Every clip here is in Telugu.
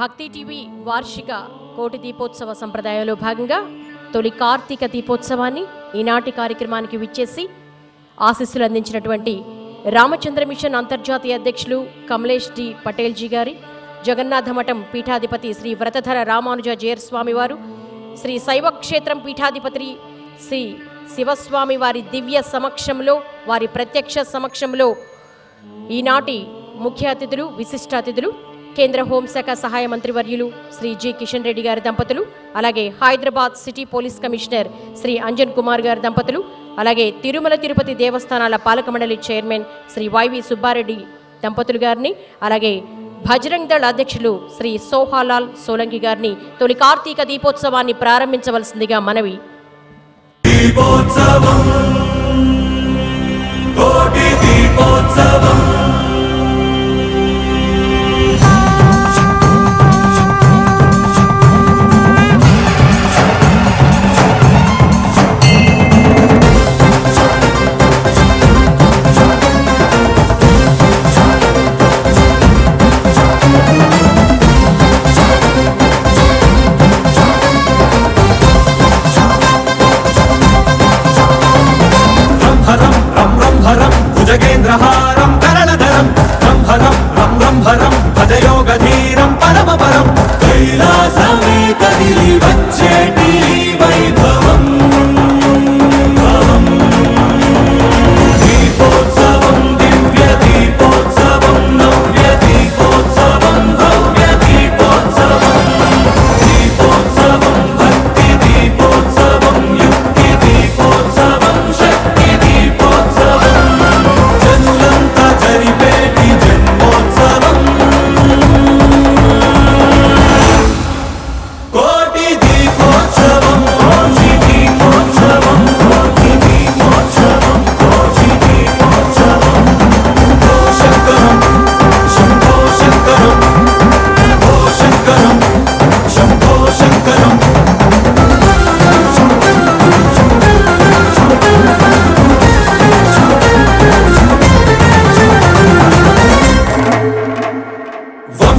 భక్తి టీవీ వార్షిక కోటి దీపోత్సవ సంప్రదాయంలో భాగంగా తొలి కార్తీక దీపోత్సవాన్ని ఈనాటి కార్యక్రమానికి విచ్చేసి ఆశీస్సులు అందించినటువంటి రామచంద్ర మిషన్ అంతర్జాతీయ అధ్యక్షులు కమలేష్ డి పటేల్జీ గారి, జగన్నాథ మఠం పీఠాధిపతి శ్రీ వ్రతధర రామానుజ జేర్ స్వామివారు, శ్రీ శైవక్షేత్రం పీఠాధిపతి శ్రీ శివస్వామి వారి దివ్య సమక్షంలో, వారి ప్రత్యక్ష సమక్షంలో ఈనాటి ముఖ్య అతిథులు, విశిష్ట అతిథులు కేంద్ర హోంశాఖ సహాయ మంత్రివర్యులు శ్రీ జి కిషన్ రెడ్డి గారి దంపతులు, అలాగే Hyderabad city police commissioner Shri Anjan Kumar గారి దంపతులు, అలాగే తిరుమల తిరుపతి దేవస్థానాల పాలక మండలి చైర్మన్ శ్రీ వైవి సుబ్బారెడ్డి దంపతులు గారిని, అలాగే భజరంగ్ దళ్ అధ్యక్షులు శ్రీ సోహాలాల్ సోలంకి గారిని తొలి కార్తీక దీపోత్సవాన్ని ప్రారంభించవలసిందిగా మనవి. కోటి దీపోత్సవం ంద్రహారం కరణధరం బ్రహ్మరం రం బ్రహ్మరం భజయోగధీరం పరమపరం కైలాసమే కదిలి వచ్చేటి వైభవం దీపోత్సవం దివ్య దీపోత్సవం నవ్య దీపోత్సవం భవ్య దీపోత్సవం దీపోత్సవం భక్తి దీపోత్సవం యుక్తి దీపోత్సవం శక్తి దీపోత్సవం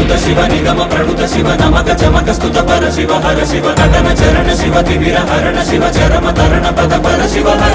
யுத சிவ நிகம பிரணுத சிவ நமக ஜமக ஸ்துத பர சிவ ஹர சிவ நடன சரண சிவ திவிர ஹரண சிவ சரம தரண பத பர சிவ ஹர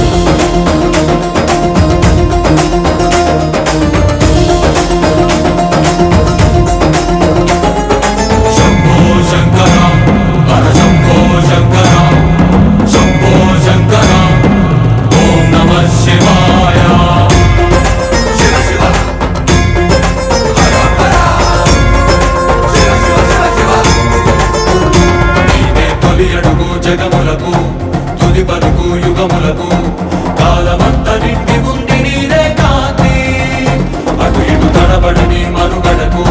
జగములకు తుది బతుకు యుగములకు కాలమంత నిండి ఉంది నీరే కాంతి. అటు ఇటు తడబడి నీ మనుగడకు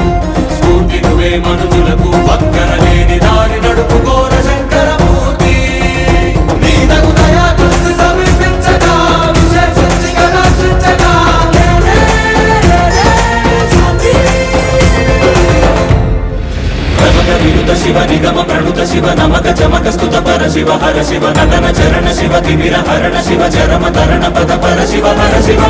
స్ఫూర్తి నువ్వే మనుషులకు పక్కన లేని దారి నడుపుకోర శంకరమూర్తి. నీదగు దయా దృష్టి సమీపించగా విశేషించగా రక్షించగా విరుత శివ నిగమ ప్రణుత శివ నమక చమక స్తుత పర శివ హర శివ నటన చరణ శివ తివిర హరణ శివ చరమ తరణ పద పర శివ హర శివ.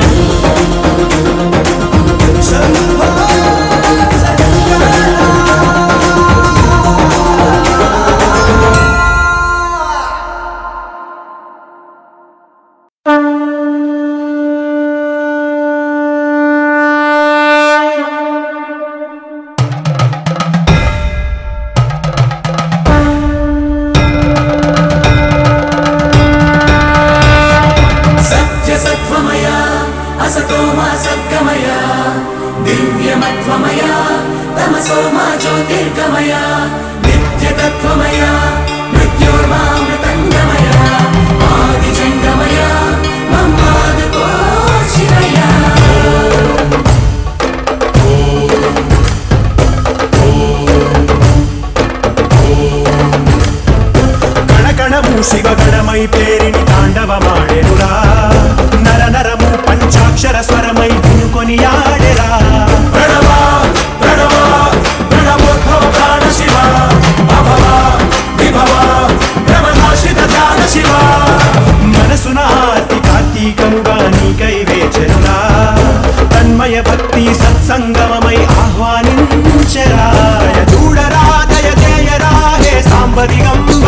But